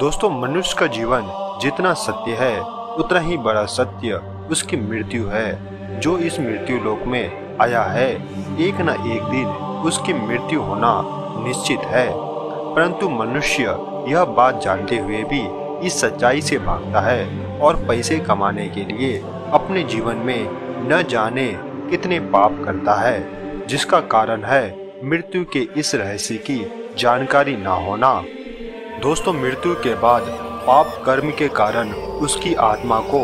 दोस्तों, मनुष्य का जीवन जितना सत्य है उतना ही बड़ा सत्य उसकी मृत्यु है। जो इस मृत्यु लोक में आया है, एक न एक दिन उसकी मृत्यु होना निश्चित है। परंतु मनुष्य यह बात जानते हुए भी इस सच्चाई से भागता है और पैसे कमाने के लिए अपने जीवन में न जाने कितने पाप करता है, जिसका कारण है मृत्यु के इस रहस्य की जानकारी ना होना। दोस्तों, मृत्यु के बाद पाप कर्म के कारण उसकी आत्मा को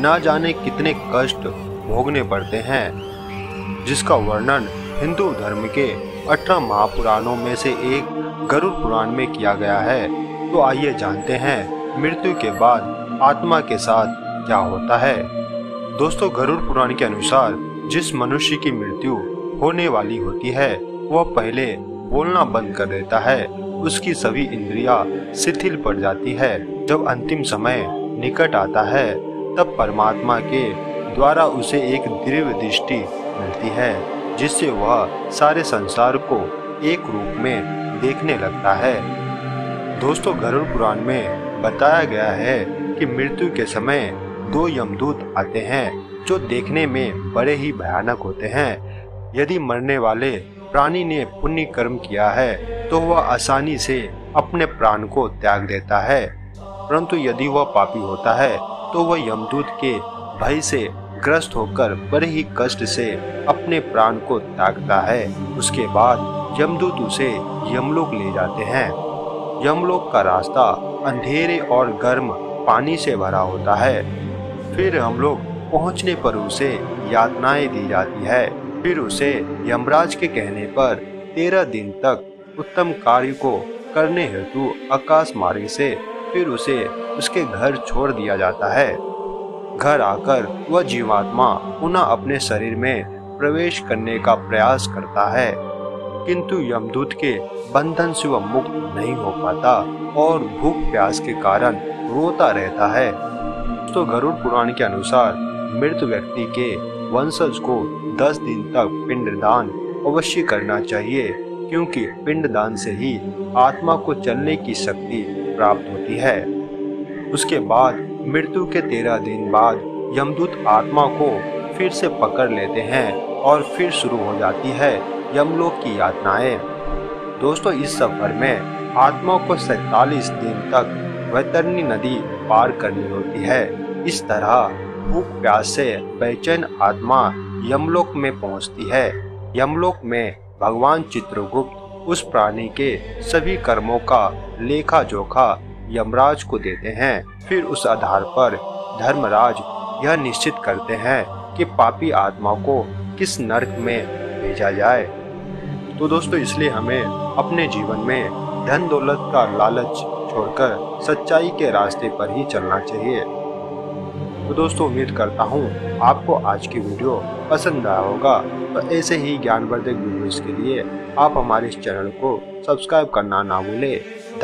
ना जाने कितने कष्ट भोगने पड़ते हैं, जिसका वर्णन हिंदू धर्म के 18 महापुराणों में से एक गरुड़ पुराण में किया गया है। तो आइए जानते हैं मृत्यु के बाद आत्मा के साथ क्या होता है। दोस्तों, गरुड़ पुराण के अनुसार जिस मनुष्य की मृत्यु होने वाली होती है, वह पहले बोलना बंद कर देता है, उसकी सभी इंद्रियां शिथिल पड़ जाती है। जब अंतिम समय निकट आता है, तब परमात्मा के द्वारा उसे एक दिव्य दृष्टि मिलती है, जिससे वह सारे संसार को एक रूप में देखने लगता है। दोस्तों, गरुड़ पुराण में बताया गया है कि मृत्यु के समय 2 यमदूत आते हैं, जो देखने में बड़े ही भयानक होते हैं। यदि मरने वाले प्राणी ने पुण्य कर्म किया है तो वह आसानी से अपने प्राण को त्याग देता है, परंतु यदि वह पापी होता है तो वह यमदूत के भय से ग्रस्त होकर बड़े ही कष्ट से अपने प्राण को त्यागता है। उसके बाद यमदूत उसे यमलोक ले जाते हैं। यमलोक का रास्ता अंधेरे और गर्म पानी से भरा होता है। फिर यमलोक पहुंचने पर उसे यातनाएं दी जाती है। फिर उसे यमराज के कहने पर 13 दिन तक उत्तम कार्य को करने हेतु आकाश मार्ग से फिर उसे उसके घर छोड़ दिया जाता है। घर आकर वह जीवात्मा पुनः अपने शरीर में प्रवेश करने का प्रयास करता है, किंतु यमदूत के बंधन से वह मुक्त नहीं हो पाता और भूख प्यास के कारण रोता रहता है। तो गरुड़ पुराण के अनुसार मृत व्यक्ति के वंशज को 10 दिन तक पिंडदान अवश्य करना चाहिए, क्योंकि पिंडदान से ही आत्मा को चलने की शक्ति प्राप्त होती है। उसके बाद मृत्यु के 13 दिन बाद यमदूत आत्मा को फिर से पकड़ लेते हैं और फिर शुरू हो जाती है यमलोक की यातनाएं। दोस्तों, इस सफर में आत्मा को 47 दिन तक वैतरणी नदी पार करनी होती है। इस तरह भूख प्यास से बेचैन आत्मा यमलोक में पहुंचती है। यमलोक में भगवान चित्रगुप्त उस प्राणी के सभी कर्मों का लेखा जोखा यमराज को देते हैं। फिर उस आधार पर धर्मराज यह निश्चित करते हैं कि पापी आत्मा को किस नरक में भेजा जाए। तो दोस्तों, इसलिए हमें अपने जीवन में धन दौलत का लालच छोड़कर सच्चाई के रास्ते पर ही चलना चाहिए। तो दोस्तों, उम्मीद करता हूँ आपको आज की वीडियो पसंद आया होगा। तो ऐसे ही ज्ञानवर्धक वीडियोस के लिए आप हमारे इस चैनल को सब्सक्राइब करना ना भूलें।